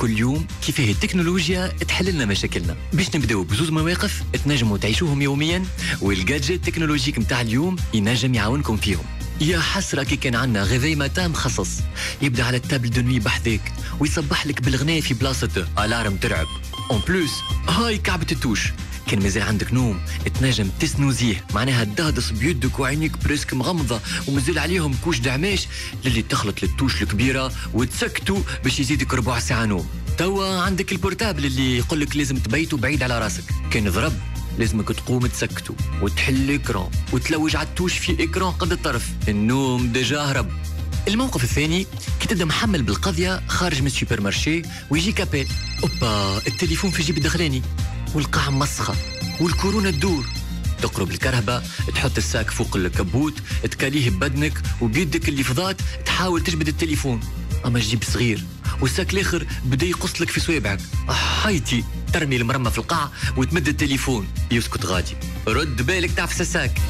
كل يوم كيفاه التكنولوجيا تحل لنا مشاكلنا. باش نبداو بزوج مواقف تنجموا تعيشوهم يوميا والجادجت التكنولوجيك نتاع اليوم ينجم يعاونكم فيهم. يا حسره كي كان عندنا غذاء متاع مخصص يبدا على التابل دنوي بحذاك ويصبح لك بالغناء في بلاصته، الارم ترعب. اون بلوس هاي كعبه التوش، كان مازال عندك نوم تنجم تسنوزيه، معناها تدهدص بيدك وعينيك بريسك مغمضه ومازال عليهم كوش دعماش للي تخلط للتوش الكبيره وتسكتوا باش يزيدك ربع ساعه نوم. توا عندك البورتابل اللي يقولك لازم تبيته بعيد على راسك، كان ضرب لازمك تقوم تسكتو وتحل اكران وتلوج على التوش في اكران قد الطرف، النوم ديجا هرب. الموقف الثاني كي تبدا محمل بالقضيه خارج من السوبر مارشي ويجيك ابل، اوبا التليفون في جيب دخلاني والقاع مسخه والكورونا تدور، تقرب الكرهبه تحط الساك فوق الكبوت تكاليه ببدنك وبيدك اللي فضات تحاول تجبد التليفون، اما الجيب صغير والساك الاخر بدا يقصلك في صوابعك، حيتي ترمي المرمى في القاع وتمد التليفون يسكت غادي. رد بالك تعفس الساك.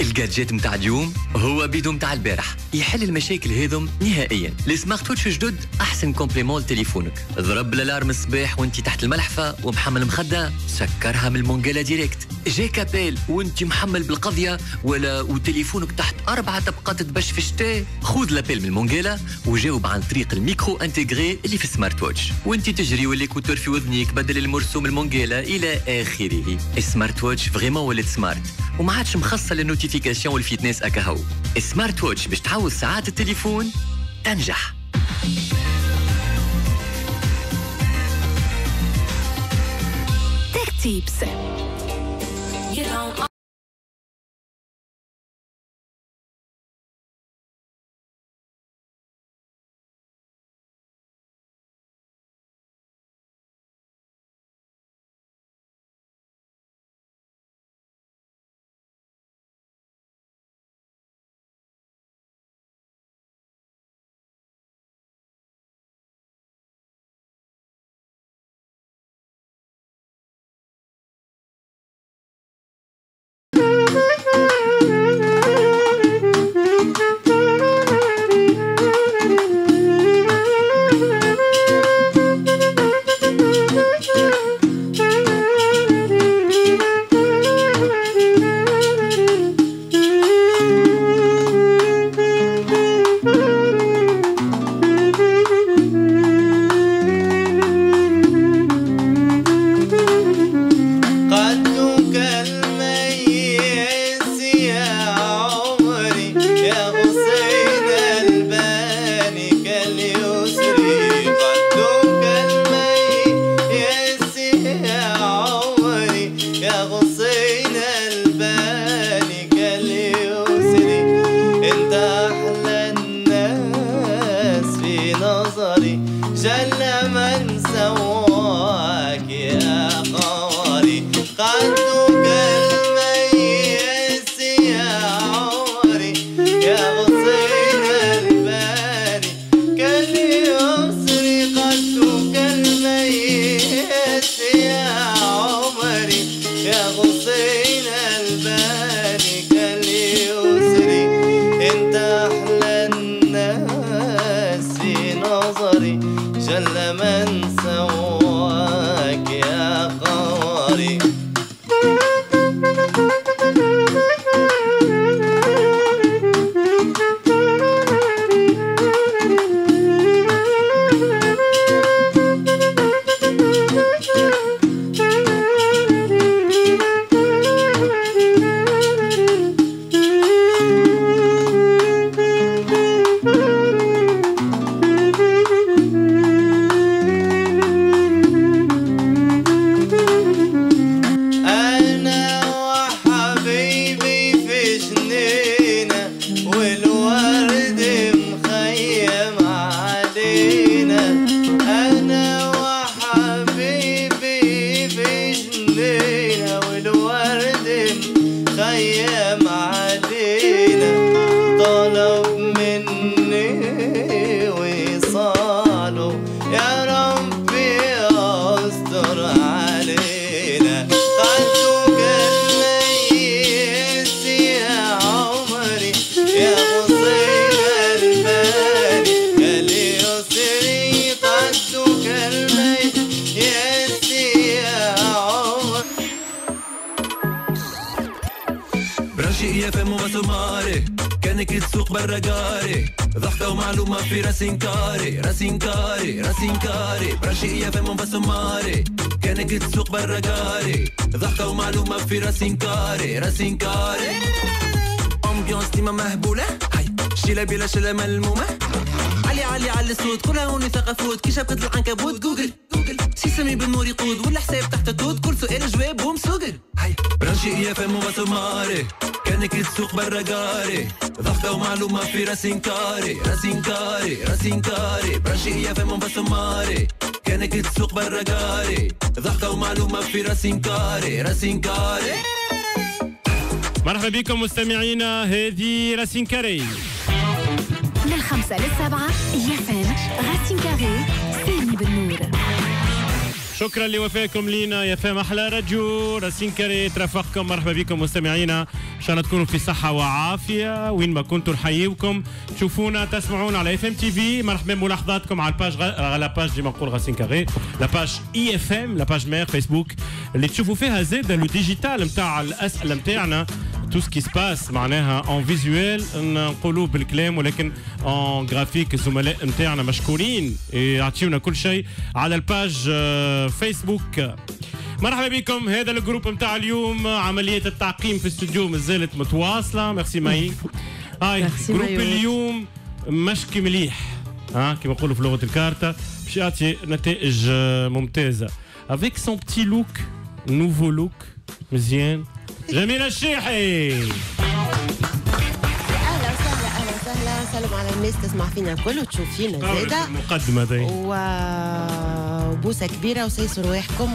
الجادجيت متاع اليوم هو بيدو متاع البارح، يحل المشاكل هذم نهائيا. السمارت ووتش جدد احسن كومبليمون لتليفونك، ضرب الالارم الصباح وانت تحت الملحفه ومحمل مخده سكرها من المونجالا ديريكت، جاك ابيل وانت محمل بالقضيه ولا وتليفونك تحت 4 طبقات تبش في الشتاء، خذ لابيل من المونجالا وجاوب عن طريق الميكرو انتيغري اللي في السمارت ووتش وانت تجري، والكوتور في وذنيك بدل المرسوم المونجالا الى اخره. السمارت ووتش فريمون ولات سمارت وما عادش مخصصه للنوتيفيكاسيون والفيتنس اكاهو. السمارت ووتش باش تعوض ساعات التليفون تنجح. تك تيبس. السوق برا قاري ضحكة ومعلومة في راسينكاري راسينكاري راسينكاري برشيقية فمون بسماري كانت السوق برا قاري ضحكة ومعلومة في راسينكاري راسينكاري أمبيونس ديما مهبولة شيلة بلا شلة ملمومة علي علي على السود كلها هوني ثقافات كي شبكة العنكبوت جوجل جوجل سيسمي بالنور يقود ولا حساب تحت التوت كل سؤال جوابهم سوجل هاي برانشي اف ام وبسماري كانك السوق برا قاري ضغطة ومعلومة في راسينكاري راسينكاري راسينكاري برانشي اف ام وبسماري كانك السوق برا قاري ضغطة ومعلومة في راسينكاري راسينكاري. مرحبا بكم مستمعينا، هذه راسينكاري من 5 ل7 يافان راسينكاري سامي بالنور. شكرا لوفاكم لينا يا فهم، احلى راديو راسينكاري ترافقكم. مرحبا بكم مستمعينا، ان شاء الله تكونوا في صحه وعافيه وين ما كنتوا، نحييكم. تشوفونا تسمعونا على اف ام تي في، مرحبا بملاحظاتكم على الباج على باج ديما نقول راسينكاري، لاباج اي اف ام، لاباج مير فيسبوك اللي تشوفوا فيها زاد لو ديجيتال نتاع الاسئله نتاعنا، tout ce qui se passe معناها en visuel نقولوا بالكلام، ولكن en graphique الزملاء نتاعنا مشكورين يعطيونا كل شيء على الباج فيسبوك. مرحبا بكم، هذا الجروب نتاع اليوم، عملية التعقيم في الاستوديو مازالت متواصلة. ميرسي ماي. هاي جروب اليوم مشكي مليح، ها كيما نقولوا في لغة الكارتة، باش يعطي نتائج ممتازة. افيك سون بتي لوك، نوفو لوك مزيان. جميلة الشيحي، أهلا وسهلا. أهلا وسهلا، سلام على الناس تسمع فينا الكل وتشوف فينا زادة. مقدمة ذي وبوسة كبيرة وسيس رواحكم.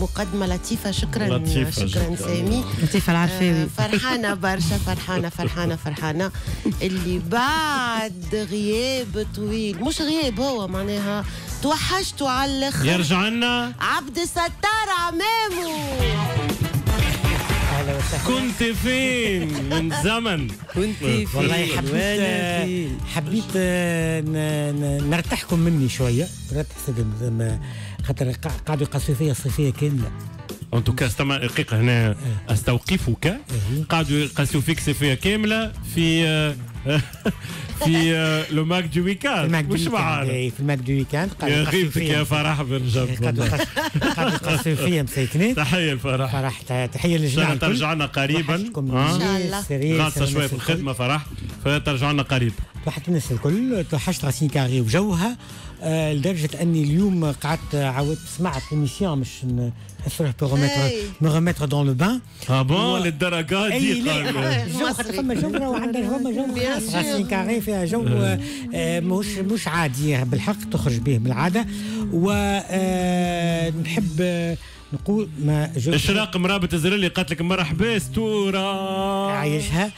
مقدمة لطيفة، شكرا لطيفة، شكرا سامي. لطيفة العرفاوي، فرحانة برشا، فرحانة فرحانة فرحانة اللي بعد غياب طويل، مش غياب هو معناها توحشتوا على الآخر، يرجع لنا عبد الستار عمامو. كنت فين من زمن؟ كنت فين؟ والله حبيت نرتاحكم مني شويه، نرتاح خاطر قعدوا يقصوا فيا الصيفيه كامله. ان توكا دقيقه هنا استوقفك، قعدوا يقصوا فيك الصيفيه كامله في لو ماك دو ويكاند، مش معانا في الماك دو ويكاند. يغيبك يا فرح بن جبر، قاعد يقصوا فيا مساكنين. تحية الفرح، فرح تحية للجميع، ترجع لنا قريبا ان شاء الله، خاصة شوية في الخدمة فرح، فترجع لنا قريب. توحشت الناس الكل، توحشت راسينكاري وجوها، لدرجة أني اليوم قعدت عاودت سمعت الميسيون باش نحسوها بغوميتر دون لو بان. اه بون للدرجة دي؟ لا، جو خاطر فما جو راهو عندنا، فما جو خاص راسينكاري فيها جو مش عادي بالحق، تخرج به من العادة. ونحب نقول ما اشراق مرابط الزرلي قالت لك مرحبا ستوره عايشها.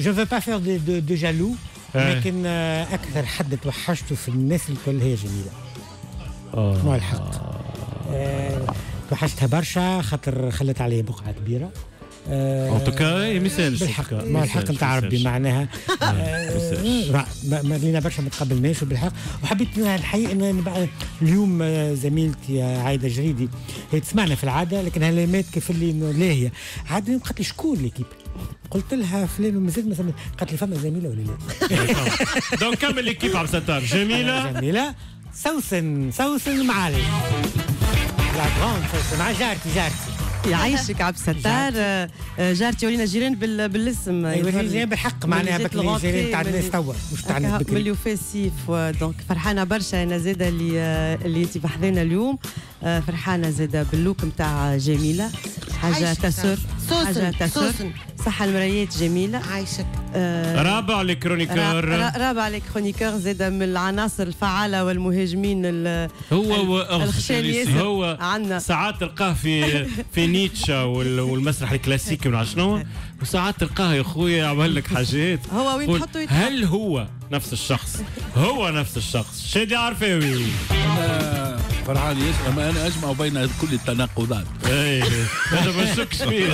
جو فو با فير دو جالو، لكن اكثر حد توحشته في الناس الكل هي جميله. مع الحق توحشتها برشا خاطر خلت عليا بقعه كبيره. ان توكا مثال بالحق، مع الحق نتاع ربي معناها مدينه برشا ما تقبلناش بالحق. وحبيت الحقيقه ان اليوم زميلتي عايده جريدي هي تسمعنا في العاده، لكن هلمات كيف اللي لاهيه عاد قالت لي شكون ليكيب، قلت لها فلان ومازال ما سمعت، قالت لي فما زميله ولا لا؟ دونك كمل ليكيب عبد الستار. جميله جميله، سوسن سوسن معالي لا غون سوسن مع جارتي يعيشك عبد الستار. جارتي ولينا جيران بالاسم، ولينا بالحق معناها باكلي جيران تاع الناس توا، مش تاع الناس بكري مليو فاسيف. دونك فرحانه برشا انا زاده اللي انت بحذانا اليوم، فرحانه زاده باللوك نتاع جميله، حاجه تسر، حاجه تسر، صح المرايات جميله عايشك. رابع الكرونيكور، رابع الكرونيكور زاده من العناصر الفعاله والمهاجمين هو الخشن، هو عندنا ساعات تلقاه في نيتشا والمسرح الكلاسيكي ولا شنو، وساعات تلقاه يا خويا يعمل لك حاجات. هو وين تحطوا؟ هل هو نفس الشخص؟ هو نفس الشخص. شادي عرفاوي، انا فرحان ياسر، اما انا اجمع بين كل التناقضات. اي هذا ما نشكش فيه،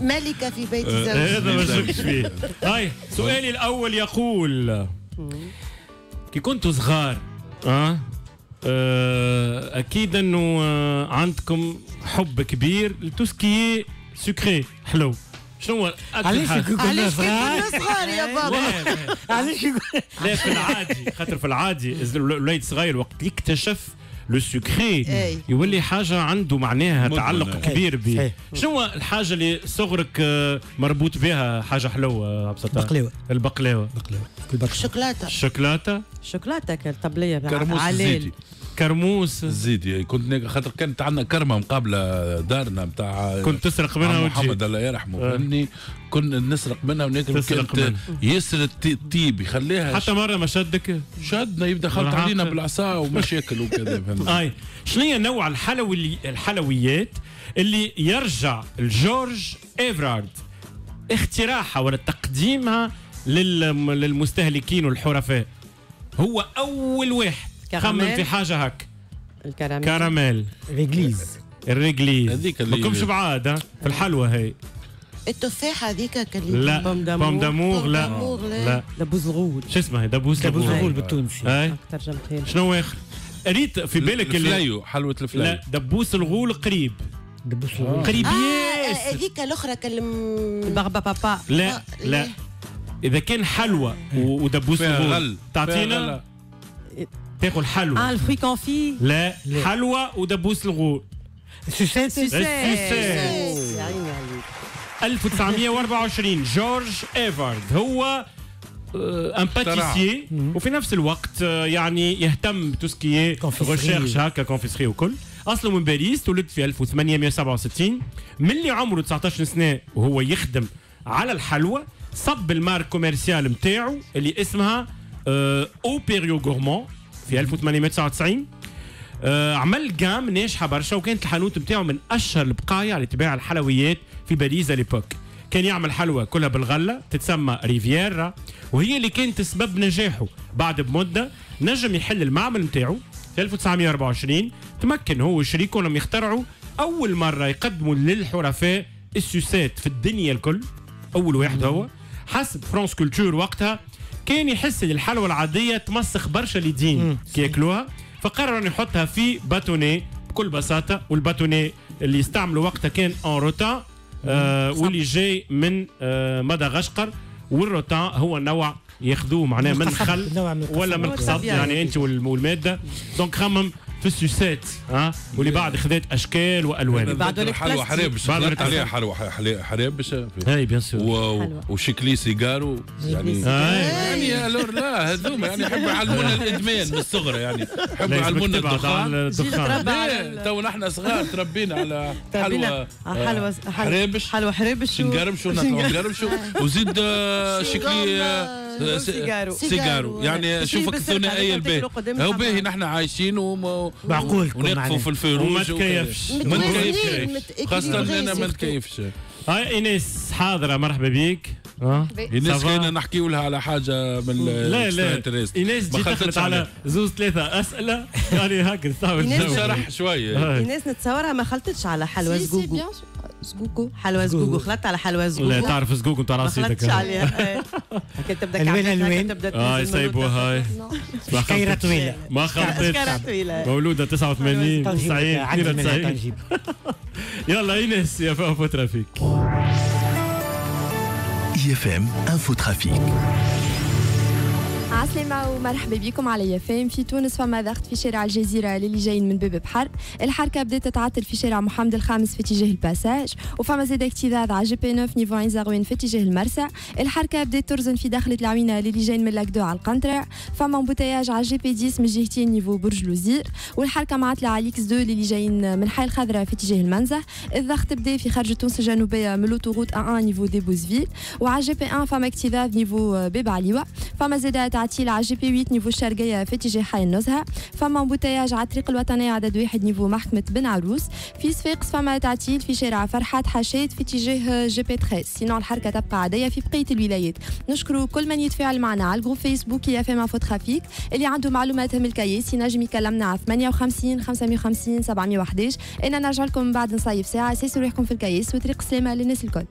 ملكه في بيت زوجها، هذا ما نشكش فيه. هاي سؤالي الاول يقول: كي كنتوا صغار اكيد انه عندكم حب كبير لتوسكي سكري حلو، شنو هو اكثر حاجه؟ علاش كنا صغار يا بابا؟ علاش لا في العادي، خاطر في العادي الوليد صغير وقت اللي اكتشف لو سكري يولي حاجه عنده معناها تعلق كبير به. شنو الحاجه اللي صغرك مربوط بها حاجه حلوه عبد الستار؟ البقلاوه. البقلاوه. الشوكولاته. الشوكولاته. الشوكولاته كالطبليه كرموس الزيتي. كرموس الزيتي كنت خاطر كانت عندنا كرمه مقابله دارنا نتاع كنت تسرق منها وتجي محمد الله يرحمه فهمني كنا نسرق منها وناكل كنت ياسر الطيب يخليها حتى مره ما شدك شدنا يبدا خلط علينا بالعصا ومشاكل وكذا اي شنو هي نوع الحلويات اللي يرجع لجورج إيفرارد اختراعها ولا تقديمها للمستهلكين والحرفاء هو اول واحد خمن في حاجه هك الكراميل كراميل ريغليز الريغليز هذيك اللي ماكمش بعاد في الحلوه هي التفاحه هذيك كلي لا بوم دامور لا لا دبوز الغول شو اسمها دبوز الغول بالتونسي شنو اخر ريت في بالك اللي حلوه الفلاي لا دبوس الغول قريب دبوس الغول قريب ياسر هذيك الاخرى البغبه بابا لا لا اذا كان حلوه ودبوس الغول تعطينا تاكل حلوى الفري كونفي لا حلوى ودبوس الغول السوسيس السوسيس 1924 جورج إيفرارد هو ان باتيسيي وفي نفس الوقت يعني يهتم بتوسكي ريشيرش هكا كونفيسري وكل اصله من باريس تولد في 1867 ملي عمره 19 سنه وهو يخدم على الحلوى صب المارك كوميرسيال نتاعو اللي اسمها اوبيريو غورمون في 1899 عمل قام ناجحه برشا وكانت الحانوت نتاعو من اشهر البقايا على تباع الحلويات في باريس ليبوك كان يعمل حلوى كلها بالغله تتسمى ريفييرا وهي اللي كانت سبب نجاحه بعد بمده نجم يحل المعمل نتاعو في 1924 تمكن هو وشريكه لما يخترعوا اول مره يقدموا للحرفاء السوسات في الدنيا الكل اول واحد هو حسب فرانس كولتور وقتها كان يحس ان الحلوى العاديه تمسخ برشا لدين كي ياكلوها فقرر انه يحطها في باتوني بكل بساطه والباتوني اللي استعملوا وقتها كان ان روتان واللي جاي من مدغشقر والروتان هو النوع ياخذوه معناه من خل ولا من قصب يعني انت والماده دونك خمم في السوسات ها واللي بعد خذت اشكال والوان بعد حلوه حرابش بعد عليها حلوه حرابش اي بيان سور وشكلي سيجارو يعني يعني الور لا هذوما يعني يحبوا يعلمونا الادمان من الصغر يعني يحبوا يعلمونا الدخان تو نحن صغار تربينا على حلوه حرابش حلوه حرابش نقرمش ونقرمش وزيد شكلي سيجارو سيجارو يعني شوفك الثنائيه الباهي هو باهي نحن عايشين معقول ونقفوا في الفيروج ما نتكيفش خاصه انا ما نتكيفش هاي ايناس حاضره مرحبا بيك ايناس كاينه نحكيو لها على حاجه من لا لا ايناس جيت دخلت على زوز ثلاثه اسئله يعني هاك نستعمل نشرح شويه ايناس نتصورها ما خلطتش على حلوى زقوقو زقوقو حلوى زقوقو خلطت على حلوى زقوقو لا تعرف زقوقو نتاع رصيدك ما عليها هكا تبدا الوان تبدا هاي سايبو هاي كايره طويله ما خلطتش مولوده 89 90 يلا ايناس يا فوفو ترافيك IFM Info Trafic. عسلامة ومرحبا بكم على يافام. في تونس فما ضغط في شارع الجزيرة للي جايين من باب بحر، الحركة بدات تتعطل في شارع محمد الخامس في اتجاه الباساج، وفما زاد اكتظاظ على جي بي 9 نيفو عين زغوين في اتجاه المرسى، الحركة بدات ترزن في داخلة العوينة للي جايين من لاكدو على القنطرة، فما امبوتياج على جي بي 10 من جهتين نيفو برج لوزير، والحركة معطلة على الاكس 2 للي جايين من حي الخضرة في اتجاه المنزه، الضغط بدا في خرج تونس الجنوبية من لوتوغوت 1 نيفو دي بوزفيل، وعلى جي بي 1 فما اكتظاظ نيفو باب عليوة، فما زاد تعطيل على جي بي 8 نيفو الشرقيه في اتجاه حي النزهه، فما امبوتياج على الطريق الوطنيه عدد 1 نيفو محكمه بن عروس، في صفاقس فما تعطيل في شارع فرحات حشيت في اتجاه جي بي 13، سينو الحركه تبقى عاديه في بقيه الولايات، نشكروا كل من يتفاعل معنا على الجروب فيسبوك يا فيما فوت خفيك، اللي عنده معلومات هم الكيس ينجم يكلمنا على 58 550 711، انا نرجع لكم بعد نصيف ساعه، سيسوا روحكم في الكيس وطريق السلامه للناس الكل.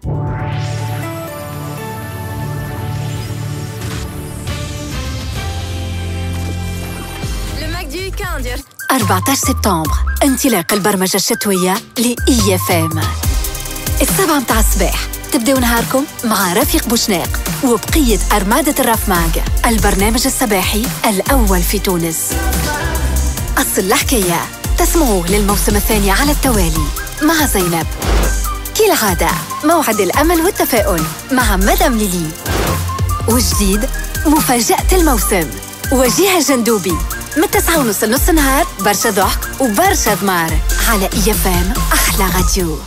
كاندير 14 سبتمبر انطلاق البرمجة الشتوية لإي اف ام السبعة متاع الصباح تبدأوا نهاركم مع رفيق بوشناق وبقية أرمادة الرفماج، البرنامج الصباحي الأول في تونس. أصل الحكاية تسمعوه للموسم الثاني على التوالي مع زينب. كالعادة موعد الأمل والتفاؤل مع مدام ليلي، والجديد مفاجأة الموسم وجيهة جندوبي من 9:30 نص النهار، برشا ضحك وبرشا دمار على EFM أحلى راديو.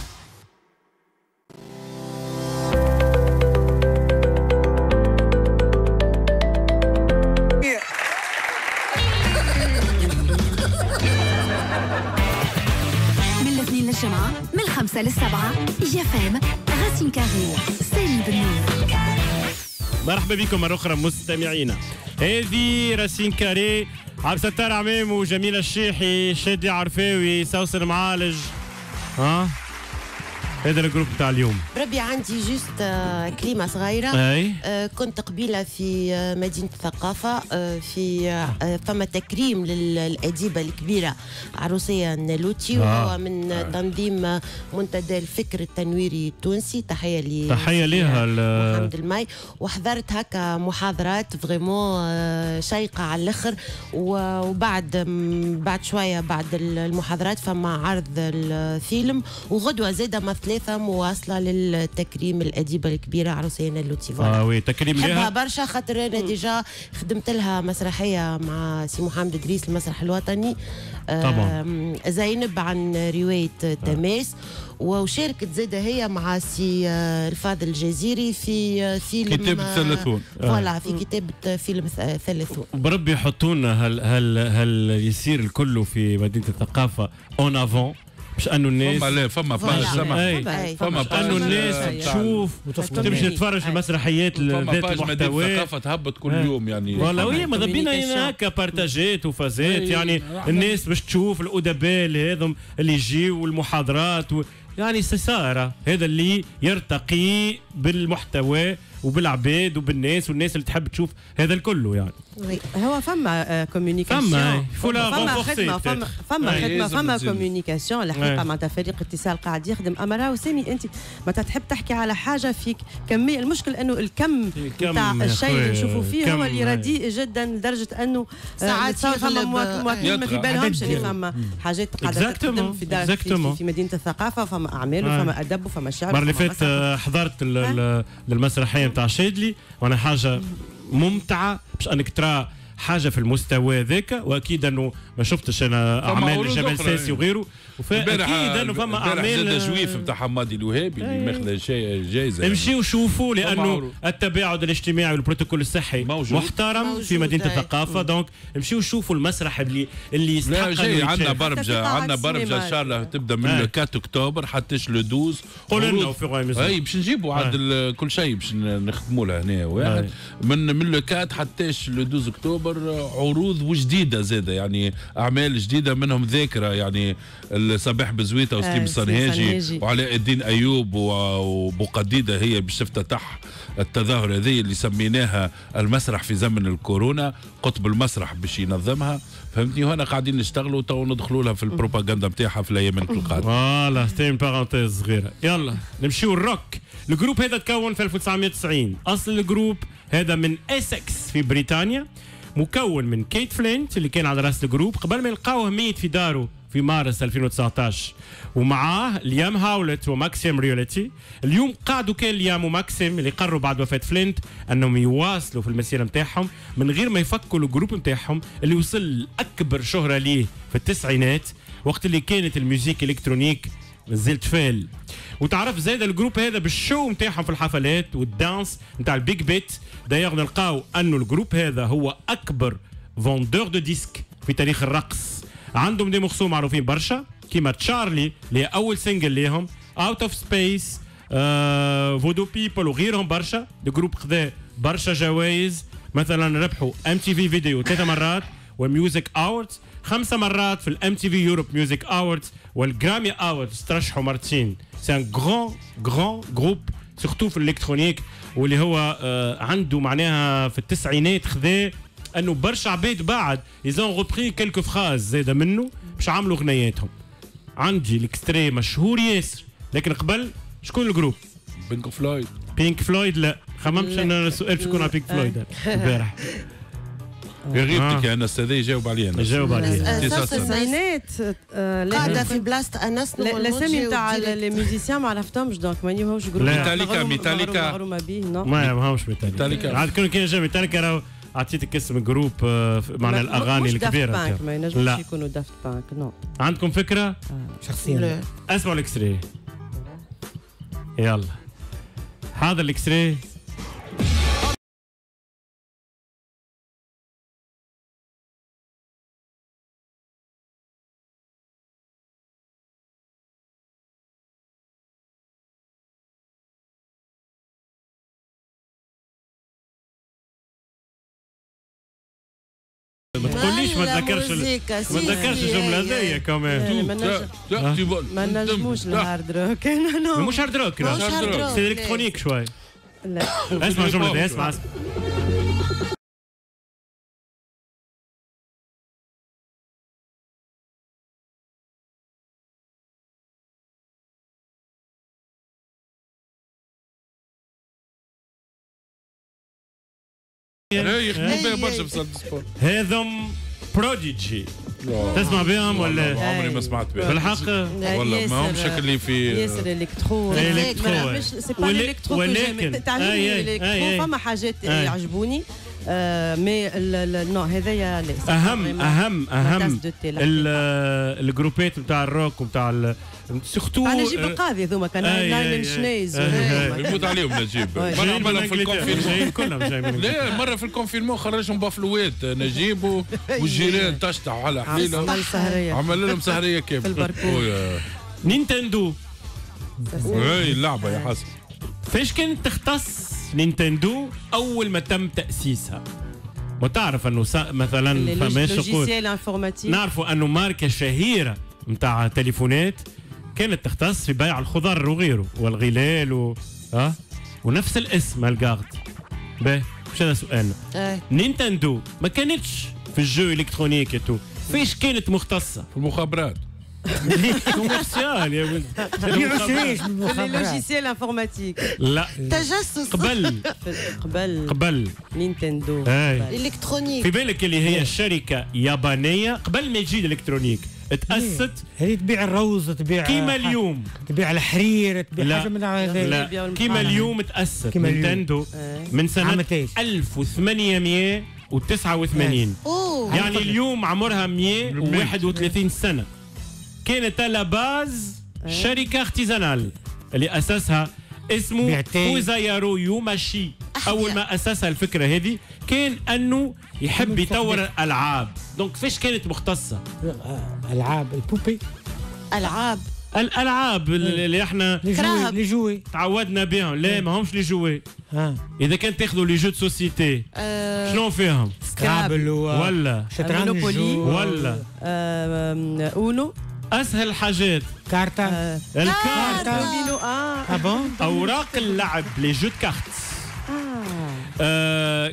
من الاثنين للجمعة، من 5 ل7 EFM غاسين كاريو ساجد النور. مرحبا بكم مرة أخرى مستمعينا. هذه راسين كاري، عبد الستار عمامو، جميلة الشيحي، شادي عرفاوي، سوسن معالج. ها هذا الجروب تاع اليوم. ربي عندي جوست كلمة صغيرة. كنت قبيلة في مدينة الثقافة، في فما تكريم للأديبة الكبيرة عروسية النالوتي، وهو من تنظيم منتدى الفكر التنويري التونسي. تحية ليها محمد الماي. وحضرت هكا محاضرات فريمون شيقة على الآخر، وبعد شوية بعد المحاضرات فما عرض الفيلم، وغدوة زادة مثلت مواصله للتكريم الاديبه الكبيره عروسينا اللوتيفالا. وي تكريم لها، بحبها برشا خاطر انا ديجا خدمت لها مسرحيه مع سي محمد ادريس، المسرح الوطني طبعا، زينب عن روايه تماس، وشاركت زاده هي مع سي الفاضل الجزيري في فيلم كتاب الثلاثون. فوالا في كتاب فيلم الثلاثون. بربي يحطونا هل يصير الكل في مدينه الثقافه اون افون، باش انه الناس فما باج، فما باج انه الناس تشوف وتمشي تتفرج المسرحيات ذات المحتوى. الثقافه تهبط كل يوم يعني، والله ماذا بينا هكا بارتاجات وفازات يعني، الناس باش تشوف الادباء هذم اللي يجيو والمحاضرات يعني سسارة، هذا اللي يرتقي بالمحتوى وبالعباد وبالناس، والناس اللي تحب تشوف هذا الكل يعني. هو فما كوميونيكاسيون، فما خدمة، فما كوميونيكاسيون الحقيقة. معناتها فريق اتصال قاعد يخدم. أما راهو سامي أنت معناتها تحب تحكي على حاجة فيك كمية، المشكل أنه الكم تاع الشيء اللي نشوفوا فيه هو اللي رديء جدا، لدرجة أنه ساعات فما مواطنين ما في بالهمش اللي فما حاجات قاعدة تخدم في مدينة الثقافة، فما أعمال وفما أدب وفما شعر. المرة اللي فاتت حضرت للمسرحية نتاع شادلي، وأنا حاجة ممتعة باش انك ترى حاجه في المستوى ذاك، واكيد انه ما شفتش انا اعمال لجمال ساسي وغيره، اكيد انه فما اعمال الجويف نتاع حمادي الوهابي اللي ماخذ جائزه. امشيوا وشوفوا، لانه التباعد الاجتماعي والبروتوكول الصحي محترم في مدينه الثقافه، دونك امشيوا وشوفوا المسرح اللي يستحق. عندنا برمجه ان شاء الله تبدا من 4 اكتوبر حتى ل 12. قولوا لنا اي باش نجيبوا عاد كل شيء باش نخدموا له هنا واحد من 4 حتى ل 12 اكتوبر. عروض وجديده زاده يعني، اعمال جديده منهم ذاكره يعني الصباح بزويته وسليم الصنهاجي وعلاء الدين ايوب وبقديده هي باش تفتتح التظاهر هذه اللي سميناها المسرح في زمن الكورونا. قطب المسرح باش ينظمها، فهمتني، وهنا قاعدين نشتغلوا تو ندخلوا لها في البروباغندا نتاعها في الايام القادمه. فوالا تايم بارونتيز صغيره. يلا نمشيو الروك. الجروب هذا تكون في 1990. اصل الجروب هذا من اسكس في بريطانيا، مكون من كيت فلينت اللي كان على راس الجروب قبل ما يلقاوه ميت في داره في مارس 2019، ومعاه ليام هاولت وماكسيم ريولتي. اليوم قعدوا كان ليام وماكسيم اللي قرروا بعد وفاة فلينت انهم يواصلوا في المسيره نتاعهم من غير ما يفكوا الجروب نتاعهم اللي وصل اكبر شهره ليه في التسعينات، وقت اللي كانت الميوزيك الكترونيك مازالت فال. وتعرف زاد الجروب هذا بالشو نتاعهم في الحفلات والدانس نتاع البيج بيت. داير نلقاو انه الجروب هذا هو اكبر فوندور دو ديسك في تاريخ الرقص. عندهم دي مخصوم معروفين برشا كيما تشارلي اللي اول سنجل ليهم، اوت اوف سبيس، فودو بيبل وغيرهم برشا. الجروب خذا برشا جوائز، مثلا ربحوا MTV فيديو 3 مرات، والميوزك اووردز 5 مرات، في MTV يوروب ميوزك اووردز والجرامي اووردز ترشحوا مرتين. سي ان غران جروب سورتو في الالكترونيك، واللي هو عنده معناها في التسعينات خذا انه برشا عباد بعد يزون ريبري كلكو فراز زاده منه باش عملوا اغنياتهم. عندي الاكستري مشهور ياسر، لكن قبل شكون الجروب؟ بينك فلويد. بينك فلويد لا، خممتش انا السؤال شكون على بينك فلويد البارح. غيبتك يا انس، هذا يجاوب عليها انس. يجاوب عليها التسعينات قاعده في بلاصه انس. الاسامي نتاع لي ميوزيسيان ما عرفتهمش دونك مانيهمش جروب. ميتاليكا، ميتاليكا ما ماهمش ميتاليكا. عاد كون كان جا ميتاليكا راهو عطيتك اسم جروب معناها الاغاني الكبيره. دافت بانك ما ينجموش يكونوا دافت بانك نو. عندكم فكره؟ شخصيا اسمعوا الاكستري. يلا هذا الاكستري. ما تقوليش ما تذكرش الجمله هذيا كمان. ما نجموش الهارد روك. مش هارد روك، سي الكترونيك شوي. اسمع الجمله، اسمع. يخدموا بها برشا في صالة السبور. هذم بروديجي تسمع بهم ولا؟ عمري ما سمعت بهم بالحق والله. ما همش اللي في ياسر الكترو. الكترو ولكن تعلمني الكترو، فما حاجات يعجبوني مي نو هذايا ليس اهم. الجروبات نتاع الروك ونتاع سيرتو انا نجيب القاضي هذوما كان ناين شنايز يموت عليهم نجيب. مره عملها في الكونفينمون كلهم جايين. لا مره في الكونفينمون خرجهم بافلوات نجيب والجيران تشطح على حليله، عمل لهم سهريه كامله. نينتندو اي اللعبه يا حسن. فاش كانت تختص نينتندو اول ما تم تاسيسها؟ وتعرف انه مثلا فماش قول نعرفوا انه ماركه شهيره نتاع تليفونات كانت تختص في بيع الخضر وغيره والغلال و ونفس الاسم الجارد. باهي مش هذا سؤالنا. نينتندو ما كانتش في الجو الكترونيك تو، فاش كانت مختصه؟ في المخابرات. كوميرسيال يا ولد. في اللوجيسيال انفورماتيك. لا تجسس. قبل نينتندو الكترونيك. في بالك اللي هي شركه يابانيه قبل ما يجي الالكترونيك تأسست. هذه تبيع الروز، تبيع كيما اليوم، تبيع الحرير، تبيع حاجه من هذا كيما اليوم. تأسست نينتندو من سنه 1889 يعني اليوم عمرها 131 سنه. كانت على باز شركه اختزانال اللي اسسها اسمه فوزايارو يوماشي. اول ما اسسها الفكره هذه كان انه يحب يطور العاب. دونك فاش كانت مختصه؟ العاب البوبي، الالعاب اللي احنا لي جوي تعودنا بهم. لا ماهمش لي جوي. اذا كان تاخذوا لي جو دو سوسيتي شنو فيهم؟ سكرابل ولا مونوبولي ولا اونو. اسهل حاجات كارتا. الكارتا اوراق اللعب لي جو دو كارت.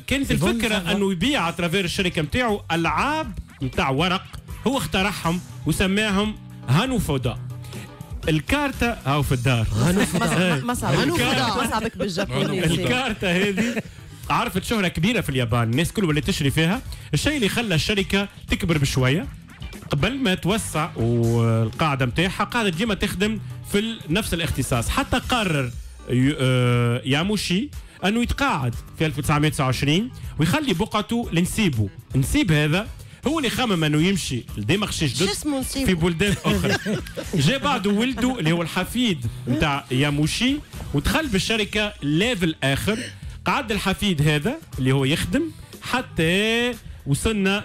كانت الفكره انه يبيع على ترافير الشركه نتاعو العاب نتاع ورق هو اخترعهم وسماهم هانوفودا. الكارتا هاو في الدار. مصعبك بالجابوني. الكارتا هذه عرفت شهره كبيره في اليابان، الناس كل ولات تشري فيها. الشيء اللي خلى الشركه تكبر بشويه قبل ما توسع، والقاعده نتاعها قاعده ديما تخدم في نفس الاختصاص. حتى قرر ياموشي انه يتقاعد في 1929 ويخلي بقعته لنسيبو. نسيب هذا هو اللي خمم انه يمشي لدمشق في بلدان اخرى. جاء بعده ولده اللي هو الحفيد نتاع ياموشي ودخل بالشركه ليفل اخر. قعد الحفيد هذا اللي هو يخدم حتى وصلنا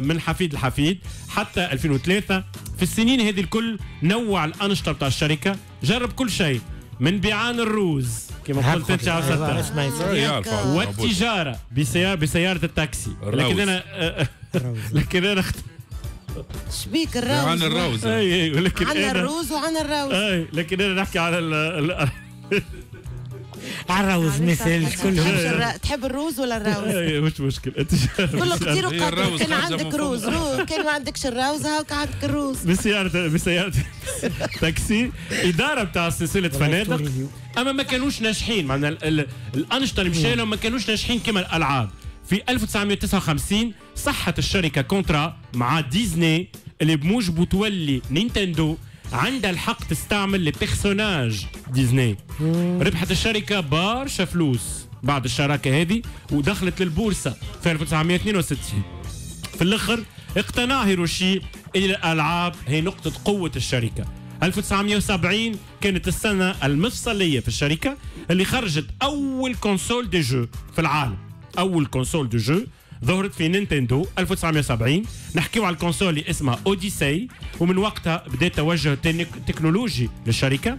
من حفيد لحفيد حتى 2003. في السنين هذه الكل نوع الانشطه نتاع الشركه، جرب كل شيء من بيعان الروز كما قلت انت والتجاره بسياره التاكسي. لكن انا شبيك الروز عن الروز. اي لكن عن الروز وعن الروز. اي لكن انا نحكي على عالروز مثل كلهم. تحب الروز ولا الراوز؟ مش مشكل. كله كثير وقت كان عندك روز، كان ما عندكش الراوز هاك عندك الروز. بسيارة تاكسي إدارة بتاع سلسلة فنادق، أما ما كانوش ناجحين، معناها الأنشطة اللي مشى لهم ما كانوش ناجحين كما الألعاب. في 1959 صحت الشركة كونترا مع ديزني اللي بموجبه تولي نينتندو عندها الحق تستعمل لي بيرسوناج ديزني. ربحت الشركة برشا فلوس بعد الشراكة هذه ودخلت للبورصة في 1962. في الأخر اقتنع هيروشي إن الألعاب هي نقطة قوة الشركة. 1970 كانت السنة المفصلية في الشركة اللي خرجت أول كونسول دي جو في العالم. أول كونسول دي جو ظهرت في نينتندو 1970. نحكيو على الكونسول اللي اسمها اوديسي، ومن وقتها بدا توجه تكنولوجي للشركه.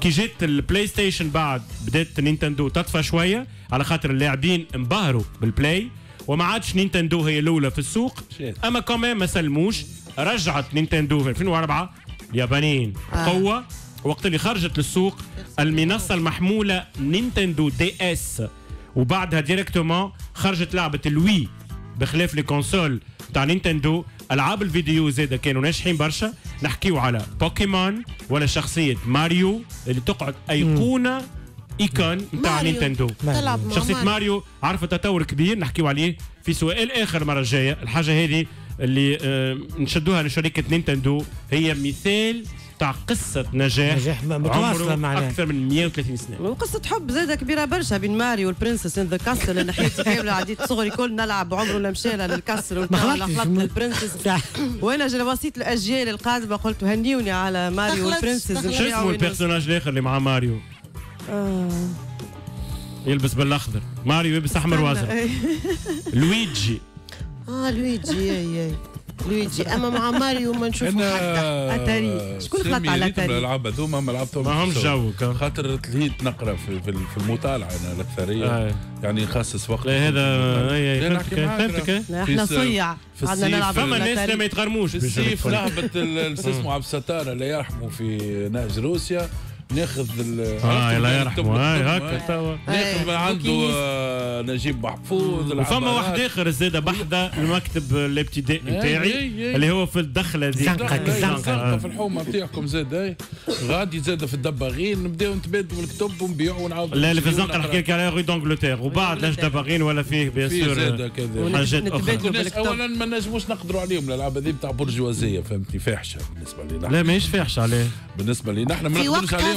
كي جات البلاي ستيشن بعد بدات نينتندو تطفى شويه على خاطر اللاعبين انبهروا بالبلاي وما عادش نينتندو هي الاولى في السوق، اما كمان ما سلموش. رجعت نينتندو في 2004 اليابانيين قوه، وقت اللي خرجت للسوق المنصه المحموله نينتندو دي اس، وبعدها ديريكتومون خرجت لعبه الوي. بخلاف لي كونسول تاع نينتندو، العاب الفيديو زاده كانوا ناجحين برشا. نحكيو على بوكيمون ولا شخصيه ماريو اللي تقعد ايقونه ايكون تاع نينتندو. شخصيه ماريو عرفت تطور كبير، نحكيو عليه في سؤال اخر المره الجايه. الحاجه هذه اللي نشدوها لشركه نينتندو هي مثال تاع قصة نجاح متواصلة معناها أكثر من 130 سنة، وقصة حب زادة كبيرة برشا بين ماريو والبرنسس إن ذا كاسل. أنا حياتي كاملة عديت صغري كل نلعب، عمرنا مشينا للكاسل ولا خلطنا البرنسس. وأنا جا وصيت الأجيال القادمة قلت هنيوني على ماريو والبرنسس. شو اسمه البيرسوناج الآخر اللي مع ماريو؟ يلبس بالأخضر، ماريو يلبس أحمر وأزرق. لويجي. لويجي أي لويجي، اما مع ماريو ما نشوفو حتى اتاري. شكون خلط على اتاري؟ الالعاب هذوما ما لعبتهم ماهمش جوك، خاطر تلهيت نقرا في المطالعه انا الاكثريه، يعني نخصص وقت. هذا فهمتك. احنا صيع عندنا نلعب. فما ناس اللي ما يتغرموش في الصيف. لعبه اسمه عبد الستار الله يرحمه في نهج روسيا، ناخذ الله يرحمه هكا توا ناخذ عنده نجيب محفوظ. وفما واحد اخر زاده بحذا المكتب الابتدائي نتاعي اللي هو في الدخله دي زنقه في الحومه نتاعكم زاده غادي زاده في الدباغين نبداو نتبادلوا الكتب ونبيعوا ونعاودوا. لا اللي في الزنقه نحكي لك على غي دونجلتير وبعد لاش دباغين ولا فيه بيان سور حاجات اخرى. اولا ما نجموش نقدروا عليهم الالعاب هذه نتاع برجوازيه، فهمتني، فاحشه بالنسبه لنا. لا ماهيش فاحشه عليه بالنسبه لنا احنا ما نقدروش عليهم.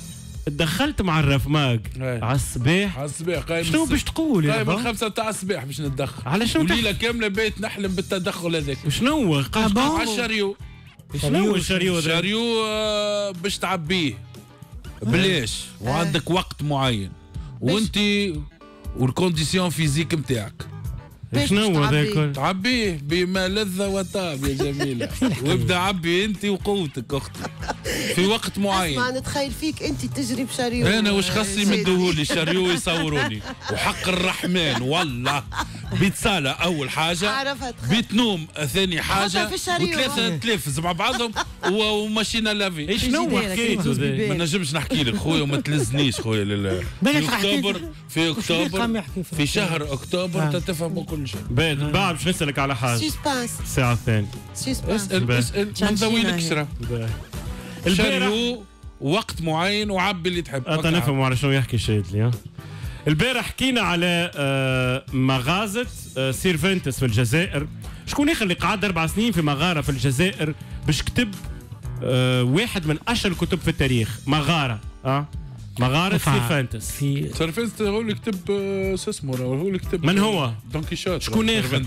دخلت مع الرفماق على الصباح. على الصباح قايم. شنو باش تقول يا بابا؟ قايم الخمسة تاع الصباح باش نتدخل. على شنو؟ وليلة كاملة بيت نحلم بالتدخل هذاك. شنو هو؟ على الشريو. شنو هو الشريو هذا؟ الشريو باش تعبيه بلاش وعندك وقت معين وأنت والكونديسيون فيزيك نتاعك. شنو هذاك؟ تعبيه بما لذ وطاب يا جميلة. وابدا عبي أنت وقوتك أختي في وقت معين. اسمع نتخيل فيك أنت تجري بشريو. أنا واش خاصي يمدوهولي شريو يصوروني وحق الرحمن والله. بيت صالة أول حاجة، بيت نوم ثاني حاجة، وثلاثة تلفز مع بعضهم ومشينا لافي. شنو حكيتو؟ ما نجمش نحكي لك خويا وما تلزنيش خويا لله. في أكتوبر في شهر أكتوبر تتفهموا كل شيء. بعد باش نسألك على حاجة. سيسبانس. الساعة الثانية. سيسبانس. اسأل من ذوي الكسرة. شاريو وقت معين وعبي اللي تحب. نفهموا على شنو يحكي الشهيد لي. البارح حكينا على مغازة سيرفنتس في الجزائر. شكون يا اخي اللي قعد 4 سنين في مغارة في الجزائر باش كتب واحد من أشهر الكتب في التاريخ، مغارة. مغارة سيرفنتس. سيرفنتس هو اللي كتب سسمورة، هو اللي كتب من هو؟ دون كيشوت. شكون يا اخي؟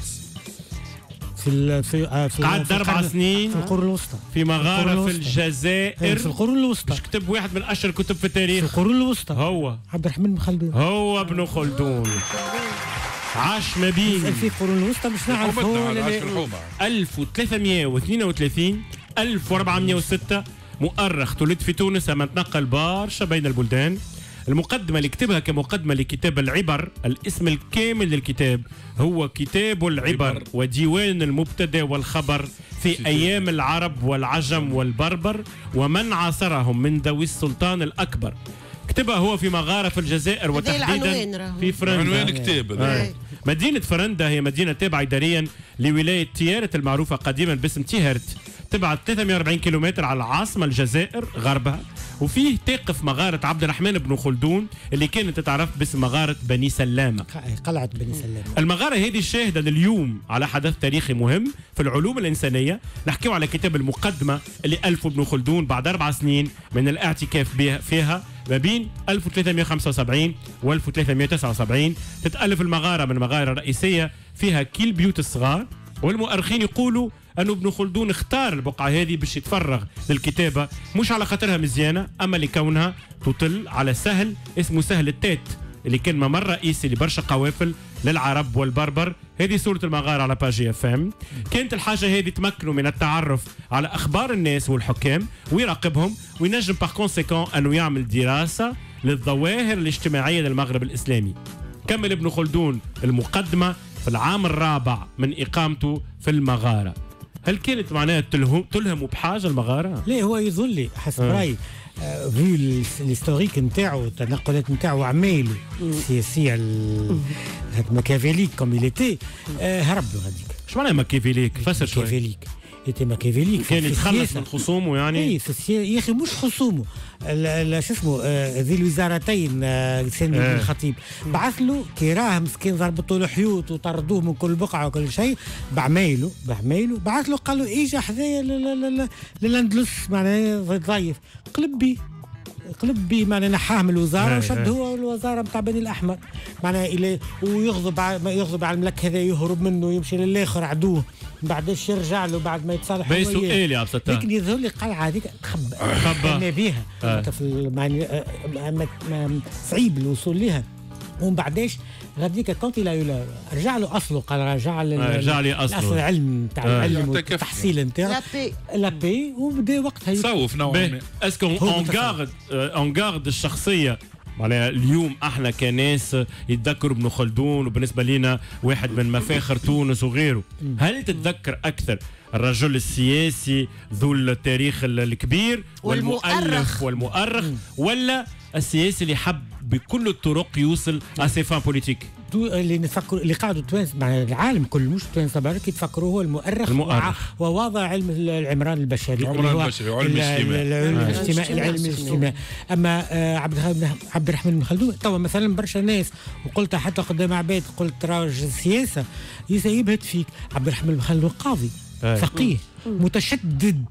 قعد 4 سنين في القرون الوسطى في مغارة في الجزائر في القرون الوسطى باش كتب واحد من أشهر الكتب في التاريخ في القرون الوسطى، هو عبد الرحمن بن خلدون. هو ابن خلدون. عاش ما بين في قرون وسطى باش نعرفوا 1332 1406 مؤرخ تولد في تونس اما تنقل برشا بين البلدان. المقدمة اللي كتبها كمقدمة لكتاب العبر، الاسم الكامل للكتاب هو كتاب العبر وديوان المبتدى والخبر في أيام العرب والعجم والبربر ومن عاصرهم من ذوي السلطان الأكبر. كتبها هو في مغارة في الجزائر وتحديدا في فرنسا. عنوان كتاب مدينة فرندا هي مدينة تابعة إداريا لولاية تيارت المعروفة قديما باسم تيهرت، تبعد 340 كيلومتر على العاصمة الجزائر غربها، وفيه تقف مغارة عبد الرحمن بن خلدون اللي كانت تتعرف باسم مغارة بني سلامة. قلعة بني سلامة. المغارة هذه شاهدة لليوم على حدث تاريخي مهم في العلوم الإنسانية. نحكيو على كتاب المقدمة اللي ألف بن خلدون بعد 4 سنين من الاعتكاف فيها ما بين 1375 و 1379. تتألف المغارة من مغارة رئيسية فيها كل بيوت الصغار، والمؤرخين يقولوا أنه ابن خلدون اختار البقعة هذه باش يتفرغ للكتابة، مش على خاطرها مزيانة أما لكونها تطل على سهل اسمه سهل التات اللي كان ممر رئيسي لبرشا قوافل للعرب والبربر. هذه صورة المغارة على باجي اف ام. كانت الحاجة هذه تمكنوا من التعرف على أخبار الناس والحكام ويراقبهم، وينجم باغ كونسيكون أنه يعمل دراسة للظواهر الاجتماعية للمغرب الإسلامي. كمل ابن خلدون المقدمة في العام الرابع من إقامته في المغارة. هل كانت معناها تلهم بحاجه المغاره؟ لا، هو يظن لي حسب رايي فيو الهيستوريك نتاعو التنقلات نتاعو عمايله السياسيه مكيافيليك كوم يليتي هرب له هذيك. شو معناها مكيافيليك؟ فسر شوي. مكيافيليك يتي مكيافيليك كان يتخلص من خصومه يعني؟ اي يا اخي مش خصومه شو اسمه ذي الوزارتين سامي بن الخطيب بعث له كيراه مسكين ضربتوا له حيوط وطردوه من كل بقعه وكل شيء بعمايله بعث له قال له اجا حذايا للاندلس معناها ضيف قلب بي معناها نحاه من الوزاره وشد هو الوزاره نتاع بني الاحمر معناها الى ويغضب على الملك هذا يهرب منه ويمشي للاخر عدوه بعدش يرجع له بعد ما يتصالح معاه. سؤال يا عبد الستار، لكن يظهر لي القلعه هذيك تخبى بها معناها صعيب الوصول لها ومن بعداش غاديك كونتي لا رجع له اصله قال رجع لي اصله العلم نتاع العلم والتحصيل نتاعو لابي وبدا وقتها تصوف نوعا ما. اسكو اون غارد الشخصيه معناها اليوم احنا كناس يتذكروا ابن خلدون وبالنسبه لنا واحد من مفاخر تونس وغيره، هل تتذكر اكثر الرجل السياسي ذو التاريخ الكبير والمؤرخ ولا السياسي اللي حب بكل الطرق يوصل اسيفان بوليتيك؟ اللي قعدوا التوانسه مع العالم كل مش التوانسه برك يتفكروا هو المؤرخ ووضع علم العمران البشري وعلم الاجتماع. اما عبد الرحمن بن خلدون توا مثلا برشا ناس وقلت حتى قدام عباد قلت راجل السياسه يبهت فيك. عبد الرحمن بن خلدون قاضي فقيه متشدد